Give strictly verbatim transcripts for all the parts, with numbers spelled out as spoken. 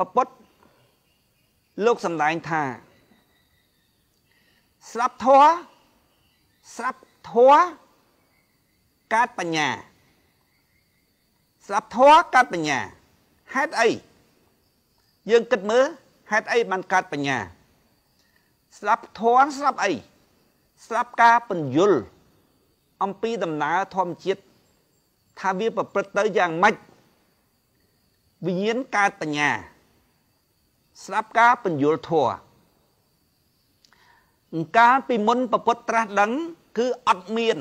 ปปดโลกสำหรับท่าสลับทัวสลับทัวการปัญญาสลับทัวการปัญญาเฮ็ดไอยังกิดมือเฮ็ดไอมันการปัญญาสลับทัวสลับไอสลับการปัญญุลอัมพีดำนาทอมจิตทำวิปปรตอย่างมัดวิญญาณการปัญญาสลับการปัญญุลทัวการปีมนประพฤติตรัสดังคืออัดเมียน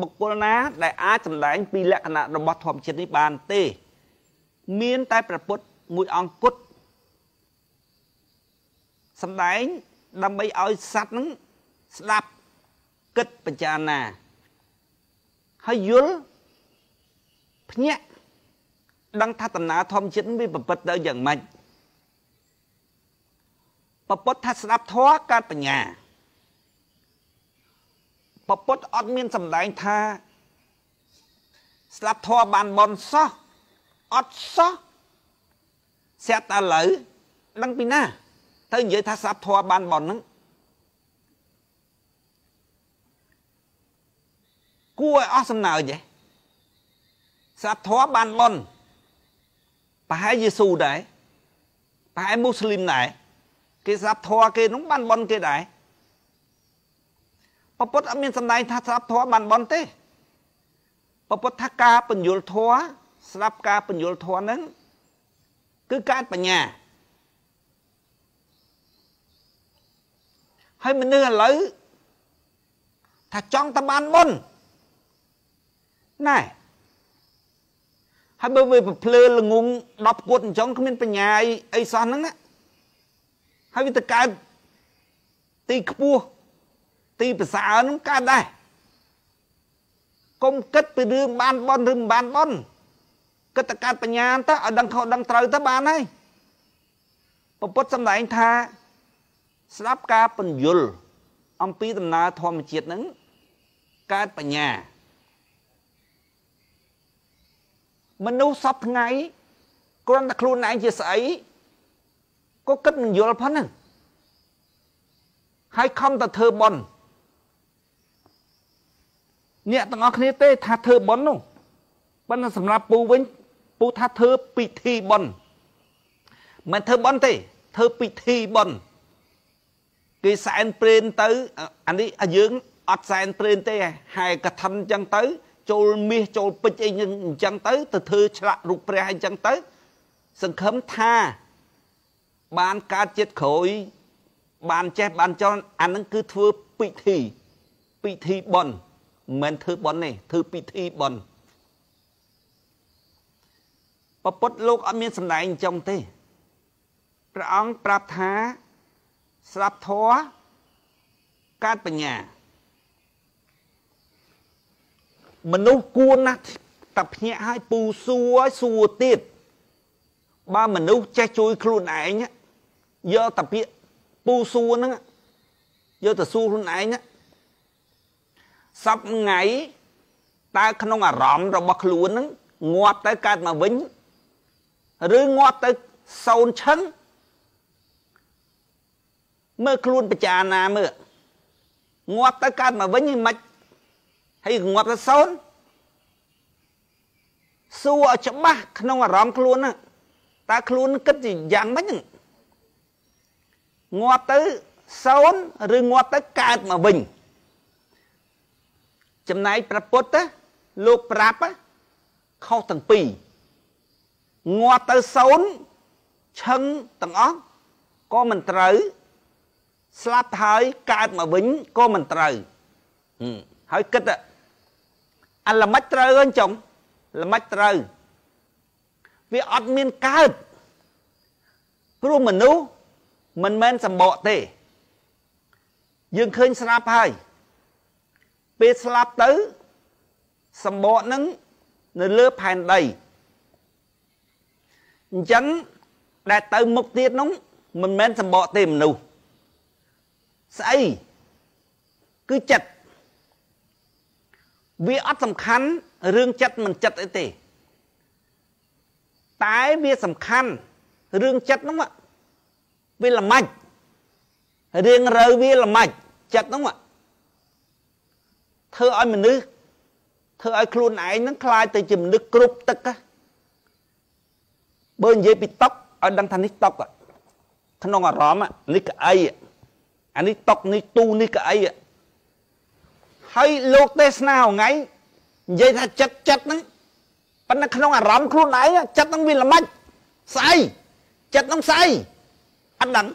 บุคคลนะได้อาจำแหลงปีละขณะระบอบทอมชนิบาลเตเมียนใต้ประพฤติมุดองกุศสำแหลงดำไปเอาสัตว์นั้นสลับกึศปัญญาณาให้ยุลพเนยดังทัตนาทอมชนิบประพฤติได้อย่างมันประพฤติทัศนับท้อการปัญญาประพฤติอดเมียนสำแดงท่าสลับทอบานบอลซ้ออดซ้อเสียตาเหลือดังปีหน้าถ้าอย่างทัศนับทอบานบอลนั้นกู้อดสำเนาอย่างสลับทอบานบอลไปให้เยซูไหนไปให้มุสลิมไหนกิจสับทอเกนุบันบอลเกดายปปดอเมนสันไดทัศน์ทอบันบอลเต้ปปดทักกาปัญญุลทอสลับกาปัญญุลทอนั้นคือการปัญญาให้มันเนื้อไหลถ้าจ้องตะบันบอลน่ายให้เบอร์เวเพลินละงงดอบกวนจ้องขมิ้นปัญญาไอ้ซอนนั้นนะให้วิตาการตีขบูตีภาษาหนุ่มการได้ก้มกัดไปรืมบานบอลรืมบานบอลกัตการปัญญาถ้าเอาดังเขาดังเตยถ้าบานให้ปปดสำหรับอินทาสลับกาปัญญุลอัมพีตำนาทอมเจียดนั้นการปัญญามนุษย์สับไงกรณครูนายเจสายก็กึศมันอยู่ละพันนั่นให้คำแต่เธอบอลเนี่ยต้องเอาคณิตเต้ท่าเธอบอลนู่นมันสำหรับปูเว้นปูท่าเธอปีทีบอลมันเธอบอลเต้เธอปีทีบอลกีสายเปรนเต้อันนี้อายุอัดสายเปรนเต้ให้กระทำจังเต้โจลมีโจลปิดเองจังเต้แต่เธอฉลาดรูปแปรให้จังเต้สังคมท่าบานการเจ็ดโขยบานแจบานจอนอันนั้นคือเธอปิธีปิธีบอลเหมือนเธอบอลนี่เธอปิธีบอลปปดโลกอเมียนสำนัยจงเต้พระองค์ปราบท้าสลับท้อการปัญญามนุษย์กวนนะตับเนี่ยให้ปูสัวสัวติดบ้านมนุษย์จะช่วยครูไหนเนี่ยเยอะแต่เพี้ยปูซูนั่งเยอะแต่ซูครูไหนเนี่ยสับไงตาขนมอร่ามเราบักครูนั่งงอดแต่การมาวิ่งหรืองอดแต่โซนชั้นเมื่อครูประจานาเมื่องอดแต่การมาวิ่งมัดให้งอดแต่โซนซูอาจจะบ้าขนมอร่ามครูนั่งตาครูนก็จะยังไม่ยังงอเตอโซนหรืองอเตอการมาวิ่งจำนายประปดเตอลูกปราบเข้าตั้งปีงอเตอโซนชั้นตั้งอ้อก็มันเตยสลับท้ายการมาวิ่งก็มันเตยเฮ้ยก็จะอันละมัดเตยกันจงละมัดเตยวิอัดเมียนเกิดกลุ่มมนุษย์มันแม่นสมบูรณ์เตยังเคยสลับให้ไปสลับเต๋อสมบูรณ์นั้นในเลือดแผ่นใดฉันได้เต๋อมุกเตี้ยนั้นมันแม่นสมบูรณ์เตมนุษย์ใส่คือจัดวิอัดสำคัญเรื่องจัดมันจัดเตตายเวียสำคัญ เรื่องจัดน้องวะเวลาไม่เรื่องเราเวลาไม่จัดน้องวะเธอไอ้มันนึกเธอไอ้ครูไหนนั้นคลายแต่จิมนึกกรุบตะกะเบอร์เย็บปิดต๊อกไอ้ดังทันนิต๊อกอ่ะขนมอ่ะร้อมอ่ะนิกไอ้อันนี้ต๊อกนี่ตู้นี่กไอ้ให้โลกเตสนาไงเย็บจัดจัดนั้นปัญหาขนมอ่ะร้อมครูไหนจัดต้องเวลาไม่ใส่จัดต้องใส่อันดัง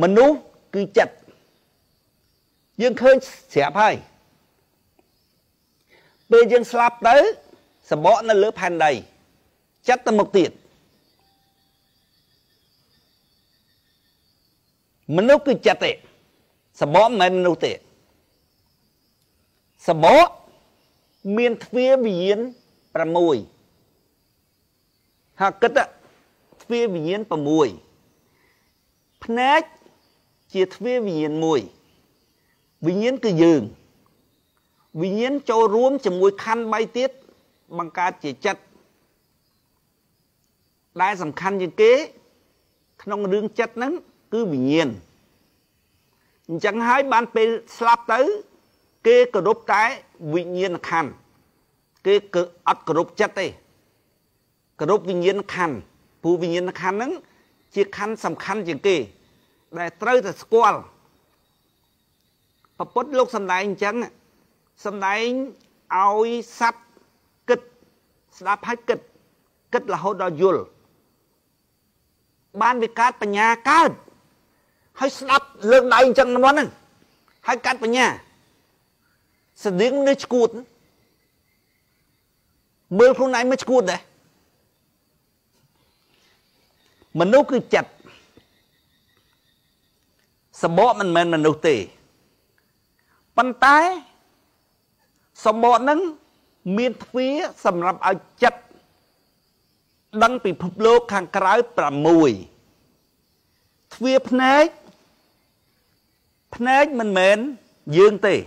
มันนู้คือจัดยังเคยเสียภัยเปย์ยังสลับเต๋อสมบัตินั้นเลือพันใดจัดตั้งมกติดมันนู้คือจัดเตะสมบัติมันนู้เตะสมบัติเมียนทวีวิญญาณประมวยหากกระทวีวิญญาณประมวยพนักเจียทวีวิญญาณมวยวิญญาณคือยืนวิญญาณโจรวมจมวยคันใบเตี้ยบังการเจียจัดได้สำคัญอย่างเก๋ขนมเรื่องจัดนั้นคือวิญญาณจังหายบ้านเป็นสลับเต๋อเก๋กระดบใจวิญญาณคันเก๋กอัดกระดบจัดเตกระดบวิญญาณคันผู้วิญญาณคันนั้นเจียคันสำคัญอย่างเก๋ได้เต๋อแต่สกอลพอปดโลกสำนัยจังสำนัยเอาสับกึศสลับให้กึศกึศละหดยุลบ้านวิการปัญญาการให้สลับเรื่องไหนจังมันวันนั้นให้การปัญญาแสดงนิจกูดเมื่อคนไหนไม่กูดเลยมนุษย์คือจัดสมบูรณ์มันเหมือนมนุษย์ตีปัญไตสมบูรณ์นั้นมีฟีสำหรับเอาจัดดังปีพบโลกข้างกลายประมวยฟีพเนจพเนจมันเหม็นยืงเตย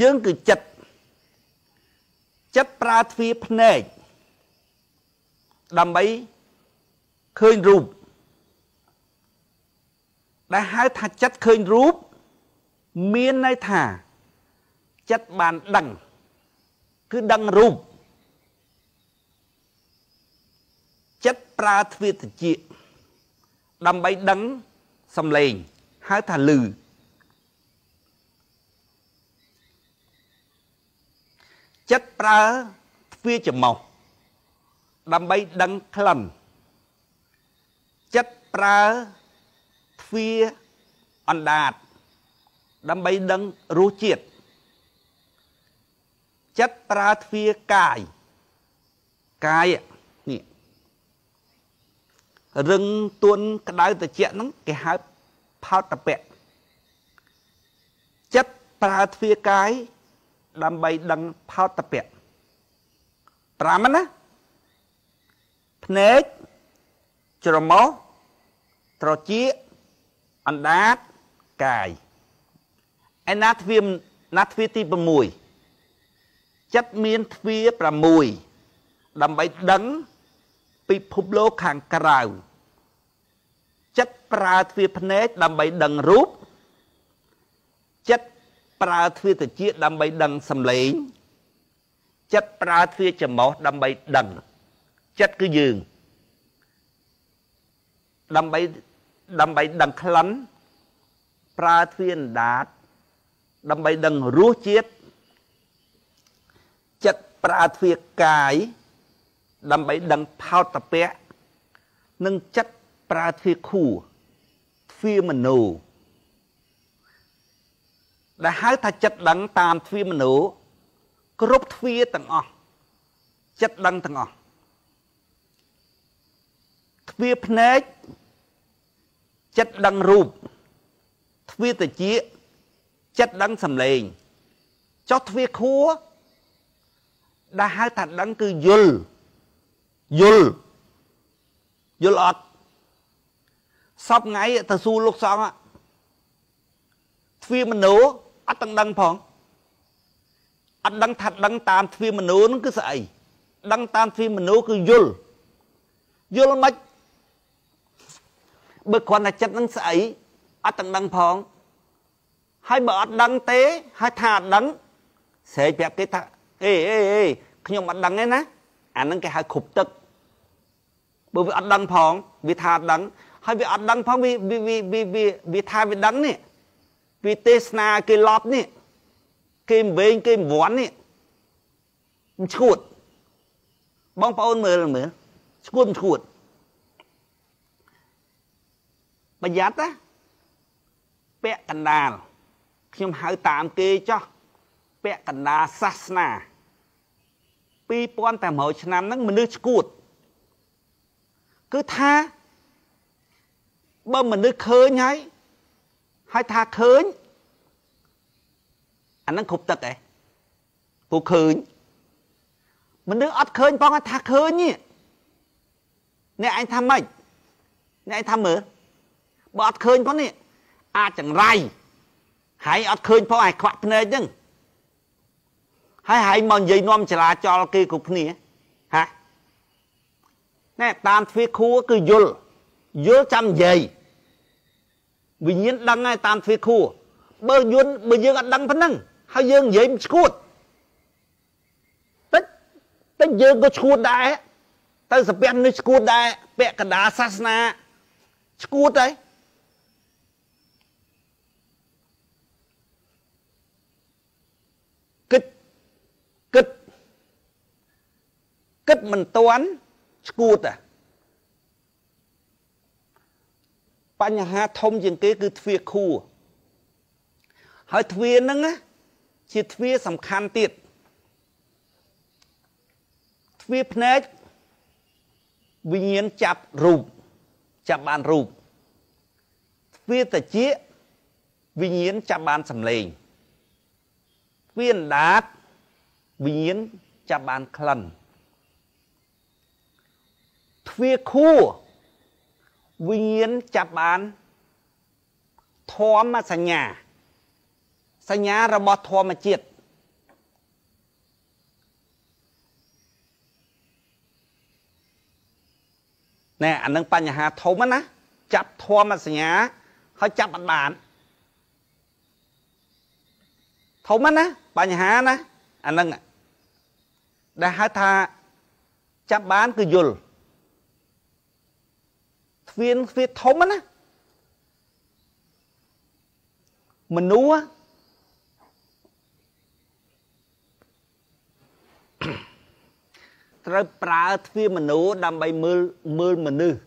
ยืงคือจัดจัดปลาฟีพเนจดำไปเคยรูปได้หายถ้าจัดเคยรูปเมียนในถาจัดบานดังคือดังรูปจัดปลาทวีตจีดำใบดังสำเลงหาถาลือจัดปลาทวีจมอกดำใบดังคลำจัดปลาทวีอันดาดดำใบดังรู้เจียดจัดปราทวีกายกายนี่เรื่องตัวนกระดาษตะเจียนั้นแกหาพาวตะเปะจัดปราทวีกายดำใบดังพาวตะเปะปรามันนะพเนจจรมอตรอจีอันดาดกายไอ้นาทวีนาทวีที่ประมวยจัดเมียนทวีประมวยดำไปดังปิภพโลกข้างกลางจัดปลาทวีพเนจดำไปดังรูปจัดปลาทวีตะเจี๊ยดำไปดังสำลีจัดปลาทวีจมอดำไปดังจัดคือยืนดำไปดำไปดังคลันปลาทวีนดาดดำใบดังรู้เจี๊ยดจัดปลาทวีกายดำใบดังพาวตะเปะนึ่งจัดปลาทวีคู่ทวีมโนได้หายถ้าจัดดังตามทวีมโนครบทวีต่างอจัดดังต่างอทวีพเนจจัดดังรูปทวีตะเจี๊ยจัดดังสำเร็จจัดวิคัวได้หายถัดดังคือยุลยุลยุลอดสอบไงแต่สู้ลูกสองอ่ะทวีมันหนูอัดดังดังผ่องอัดดังถัดดังตามทวีมันหนูนั่นคือใส่ ดังตามฟิมโนคือยุลยุลมัดเบิกความในจับนั่งใสอัดตังดังพองให้เบิกดังเตะให้ถาดดังเสพแบบกิจเอ้ยเอ้ยเอ้ยขยมอัดดังไงนะอันนั้นแกให้ขุบตึกเบิกอัดดังพองวิถาดดังให้วิอัดดังพองวิวิวิวิวิวิถาดวิดังนี่วิเตสนาเกลอบนี่เกมเบงเกมหวานนี่ชูดบ้องปอนเมือเหมือนชูดชูดประหยัดนะเปะกันดาลยมหายตามเกยจ้ะเปะกันดาศาสนาปีป้อนแต่หมอชนามนั่งมันนึกชูดคือท่าบ่มันนึกเคยไงให้ท่าเคยอันนั้นขุบตะไก่กูเคยมันนึกอัดเคยป้องกันท่าเคยนี่เนี่ยไอ้ทำไม่เนี่ยไอ้ทำเหมือนบอดเคยเพราะนี่อาจังไรหายอดเคยเพราะไอ้ขวักเนยจังหายหายมันยิงนอมฉลาดจอกีกุบนี่ฮะนี่ตามฟีคูก็คือยุลยุลจำยิวิญญาณดังไงตามฟีคูเบอร์ยุนเบอร์ยืนดังพนังให้ยืนยิงชูดแต่แต่ยืนก็ชูดได้แต่สเปนนี่ชูดได้เปะกระดาษศาสนาชูดได้กึดกึดมันต้วนกูดอ่ะปัญหาทมอย่างเกคือทวีคู่หายทวีนั่งนะชีทวีสำคัญติดทวีพเนจวิญญาณจับรูปจับบานรูปทวีตะเจี๊ยวิญญาณจับบานสำเร็จเวียนดาดวิญญาณจับบานคลันทวีคู่วิญญาณจับบานทอมมาสัญญาสัญญาระบอทอมมาจิตเนี่ยอันนั้นปัญหาทอมนะจับทอมมาสัญญาเขาจับบานบานทอมนะปัญหานะอันนั้นอ่ะได้หาทาจับบ้านคือยุลทวีนทวีทมนะมนุษย์ตระปลาทวีมนุษย์ดำใบมือมือมนุษย์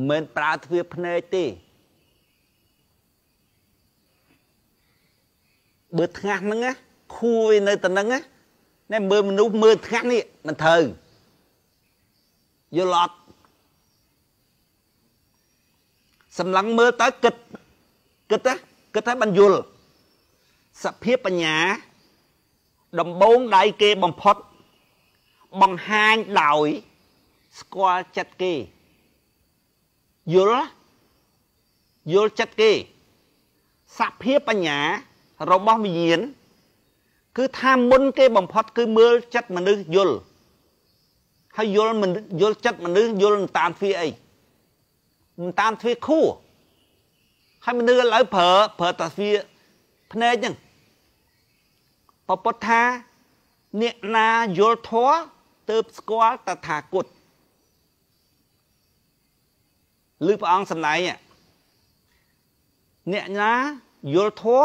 เหมือนปลาทวีพเนตีเบิดงานนั่งนะคุยในตอนนั้นนะเนี่ยมือมันนุ่มมือทั้งนี่มันเถิงโยลอดสำลังมือตะกึดกึดนะกึดให้บรรยุลสัพเพียปัญญาดมบงได้เกบบังพดบังหายดาวสกอจัดเกยุลยุลจัดเกสัพเพียปัญญาเราบ้ามีเย็นคือทำมุนเกบังพอดคือมือจัดมันนึกยุลให้ยุลมันยุลจัดมันนึกยุลตามฟีไอมันตามฟีคู่ให้มันนึกแล้วเผลอเผลอตามฟีพเนจังปปทาเนนายุลท้อเติบสกอตถากุฎหรือพระองค์สมัยเนี่ยเนนายุลท้อ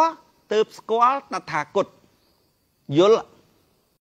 เติบสกอตถากุฎยุล